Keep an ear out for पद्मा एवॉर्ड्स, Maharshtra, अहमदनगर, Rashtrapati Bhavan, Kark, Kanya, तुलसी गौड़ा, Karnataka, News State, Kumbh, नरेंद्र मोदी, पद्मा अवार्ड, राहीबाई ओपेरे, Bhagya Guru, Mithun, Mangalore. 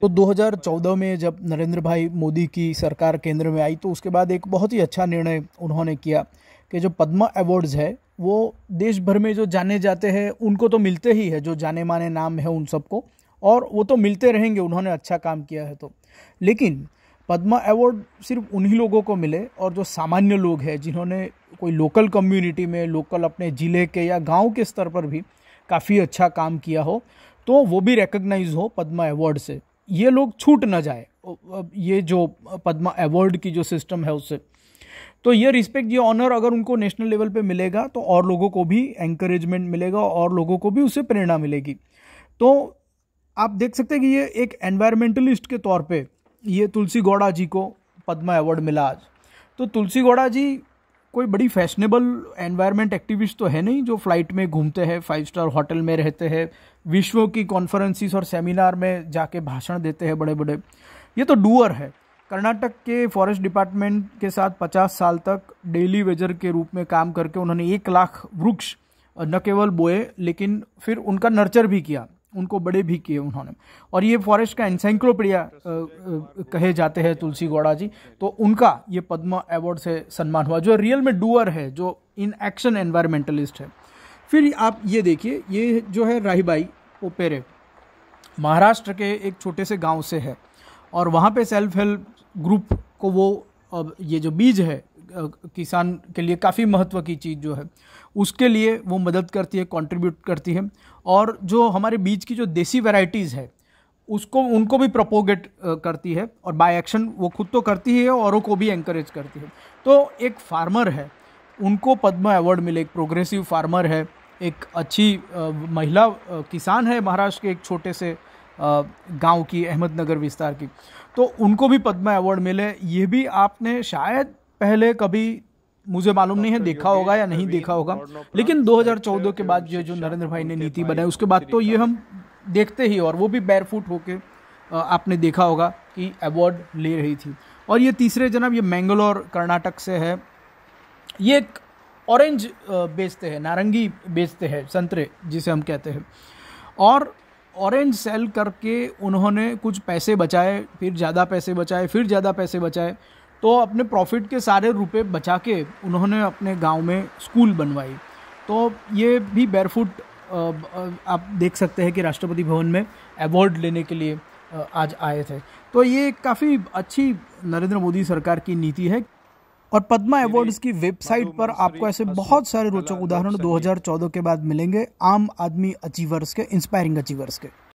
तो 2014 में जब नरेंद्र भाई मोदी की सरकार केंद्र में आई तो उसके बाद एक बहुत ही अच्छा निर्णय उन्होंने किया कि जो पद्मा एवॉर्ड्स है वो देश भर में जो जाने जाते हैं उनको तो मिलते ही है, जो जाने माने नाम है उन सबको, और वो तो मिलते रहेंगे, उन्होंने अच्छा काम किया है तो। लेकिन पद्मा एवॉर्ड सिर्फ उन्हीं लोगों को मिले और जो सामान्य लोग हैं जिन्होंने कोई लोकल कम्युनिटी में, लोकल अपने ज़िले के या गाँव के स्तर पर भी काफ़ी अच्छा काम किया हो तो वो भी रिकग्नाइज हो पद्मा एवॉर्ड से, ये लोग छूट ना जाए ये जो पद्मा एवॉर्ड की जो सिस्टम है उससे। तो ये रिस्पेक्ट, ये ऑनर अगर उनको नेशनल लेवल पे मिलेगा तो और लोगों को भी एंकरेजमेंट मिलेगा और लोगों को भी उससे प्रेरणा मिलेगी। तो आप देख सकते हैं कि ये एक एनवायरमेंटलिस्ट के तौर पे ये तुलसी गौड़ा जी को पद्मा एवॉर्ड मिला आज। तो तुलसी गौड़ा जी कोई बड़ी फैशनेबल एनवायरमेंट एक्टिविस्ट तो है नहीं जो फ्लाइट में घूमते हैं, 5 स्टार होटल में रहते हैं, विश्व की कॉन्फ्रेंसिस और सेमिनार में जाके भाषण देते हैं बड़े बड़े, ये तो डूअर है। कर्नाटक के फॉरेस्ट डिपार्टमेंट के साथ 50 साल तक डेली वेजर के रूप में काम करके उन्होंने 1 लाख वृक्ष न केवल बोए लेकिन फिर उनका नर्चर भी किया, उनको बड़े भी किए उन्होंने, और ये फॉरेस्ट का एनसाइक्लोपीडिया कहे जाते हैं तुलसी गौड़ा जी। तो उनका ये पद्मा अवार्ड से सम्मान हुआ, जो रियल में डूअर है, जो इन एक्शन एनवायरमेंटलिस्ट है। फिर आप ये देखिए, ये जो है राहीबाई ओपेरे महाराष्ट्र के एक छोटे से गांव से है और वहाँ पे सेल्फ हेल्प ग्रुप को वो ये जो बीज है किसान के लिए काफ़ी महत्व की चीज़ जो है उसके लिए वो मदद करती है, कंट्रीब्यूट करती है, और जो हमारे बीज की जो देसी वैरायटीज़ है उसको उनको भी प्रोपोगेट करती है और बाय एक्शन वो खुद तो करती ही है औरों को भी एंकरेज करती है। तो एक फार्मर है उनको पद्मा अवार्ड मिले, एक प्रोग्रेसिव फार्मर है, एक अच्छी महिला किसान है महाराष्ट्र के एक छोटे से गांव की, अहमदनगर विस्तार की, तो उनको भी पद्मा अवार्ड मिले। ये भी आपने शायद पहले कभी, मुझे मालूम नहीं है, देखा होगा या नहीं देखा होगा, लेकिन 2014 के बाद जो नरेंद्र भाई ने नीति बनाई उसके बाद तो ये हम देखते ही, और वो भी बैरफुट होके आपने देखा होगा कि अवार्ड ले रही थी। और ये तीसरे जनाब, ये मैंगलोर कर्नाटक से है, ये एक ऑरेंज बेचते हैं, नारंगी बेचते हैं, संतरे जिसे हम कहते हैं, और ऑरेंज सेल करके उन्होंने कुछ पैसे बचाए, फिर ज़्यादा पैसे बचाए, फिर ज़्यादा पैसे बचाए, तो अपने प्रॉफिट के सारे रुपए बचा के उन्होंने अपने गांव में स्कूल बनवाई। तो ये भी बैरफुट आप देख सकते हैं कि राष्ट्रपति भवन में अवार्ड लेने के लिए आज आए थे। तो ये काफ़ी अच्छी नरेंद्र मोदी सरकार की नीति है। और पद्मा अवार्ड्स की वेबसाइट पर आपको ऐसे बहुत सारे रोचक उदाहरण 2014 के बाद मिलेंगे, आम आदमी अचीवर्स के, इंस्पायरिंग अचीवर्स के।